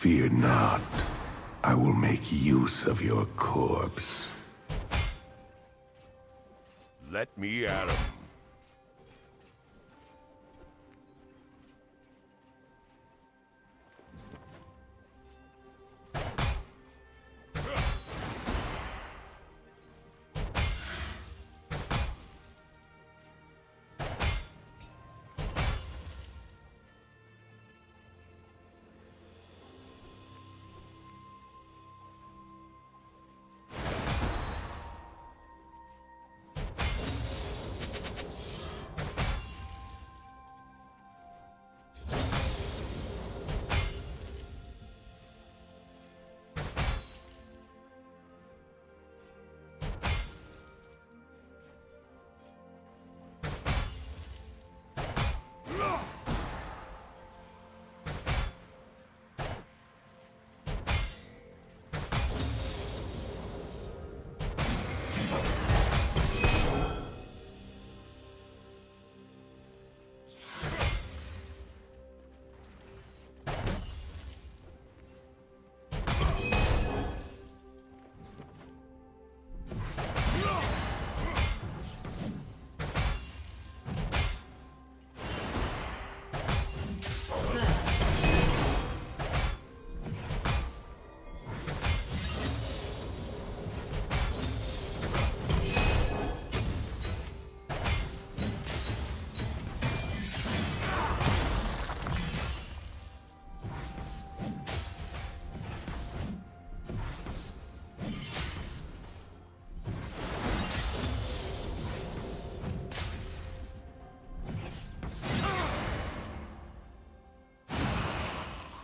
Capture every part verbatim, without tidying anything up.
Fear not. I will make use of your corpse. Let me at him.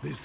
This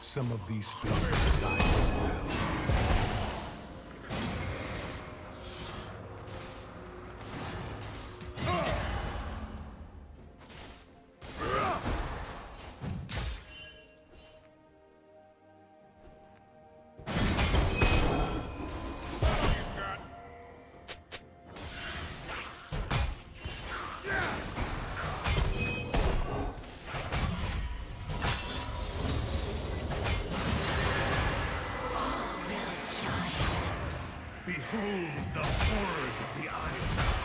Some of these faces I know well. Behold the horrors of the island.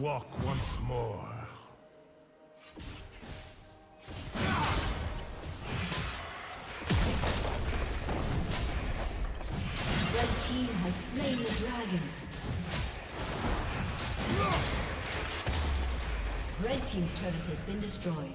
Walk once more. Red team has slain the dragon. Red team's turret has been destroyed.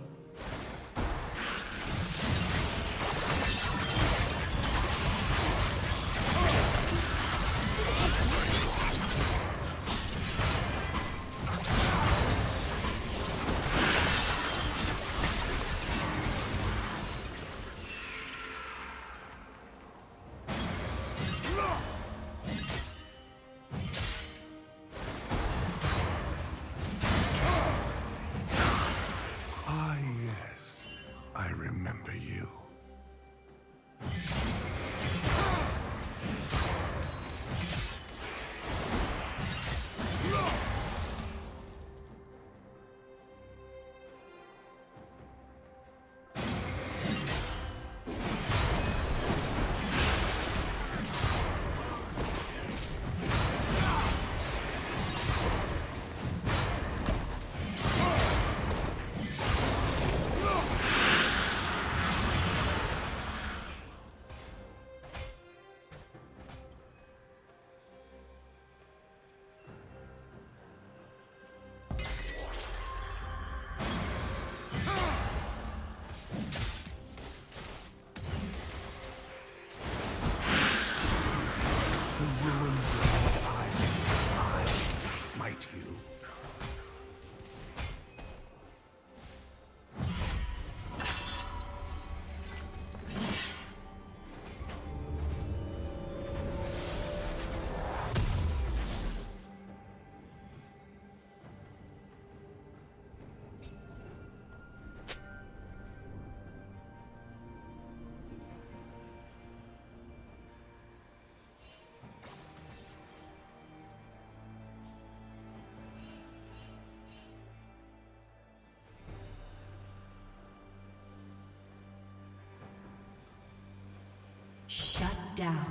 Shut down.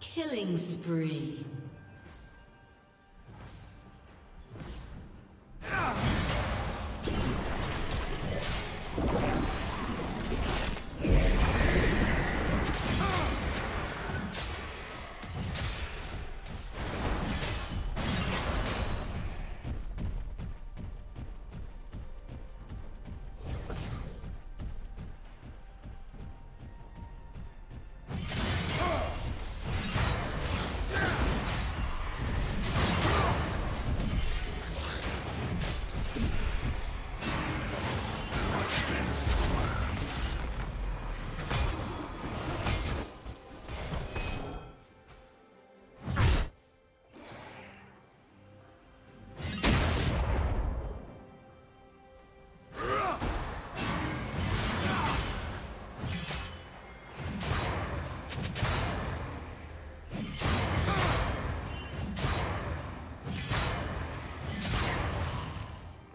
Killing spree.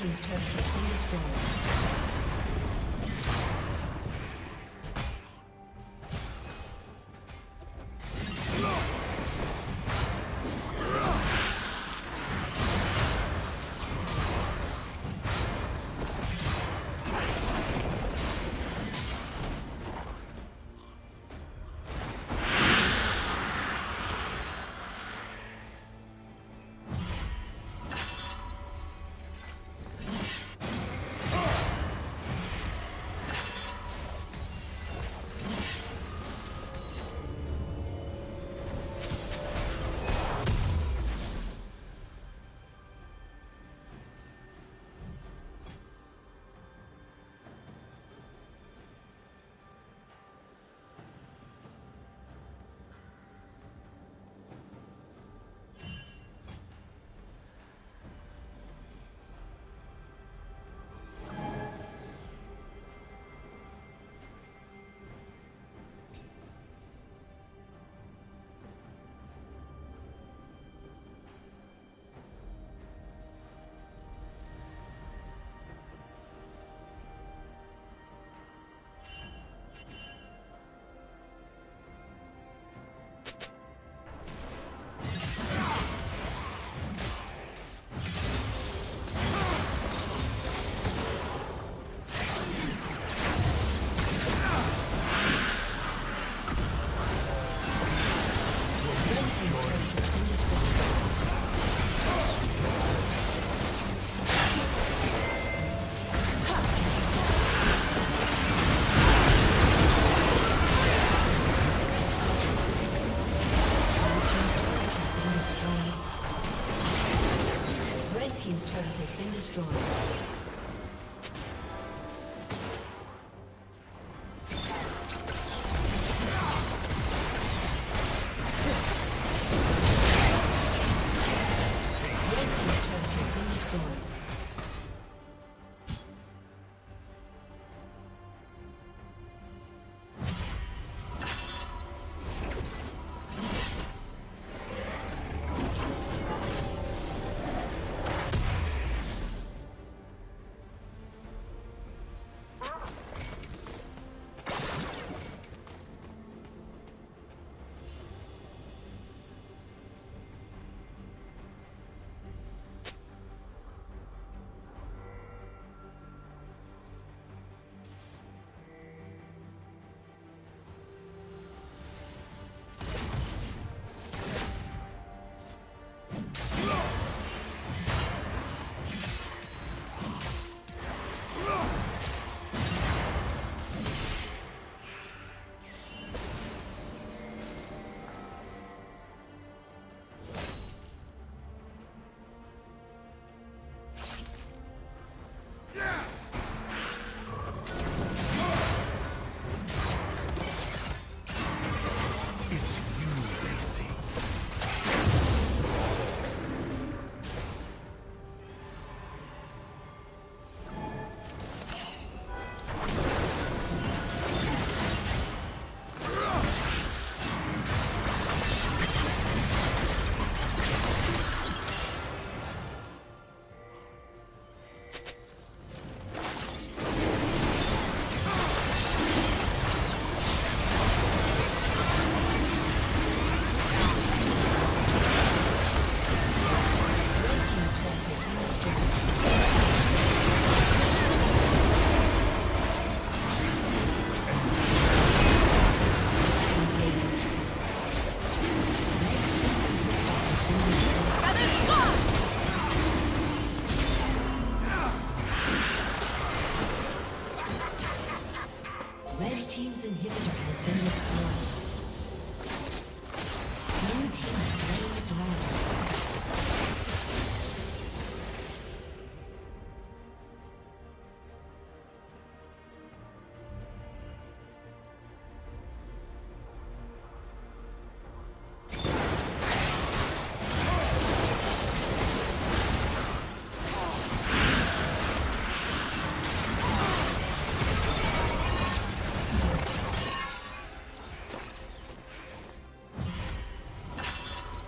Team's turret has been destroyed. Oh!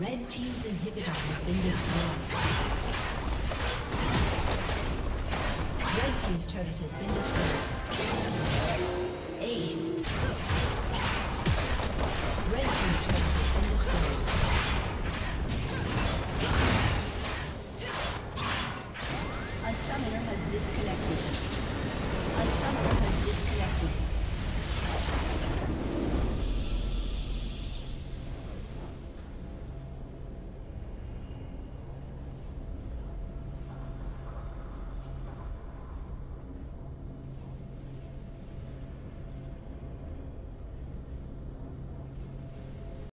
Red Team's turret has been destroyed. Ace.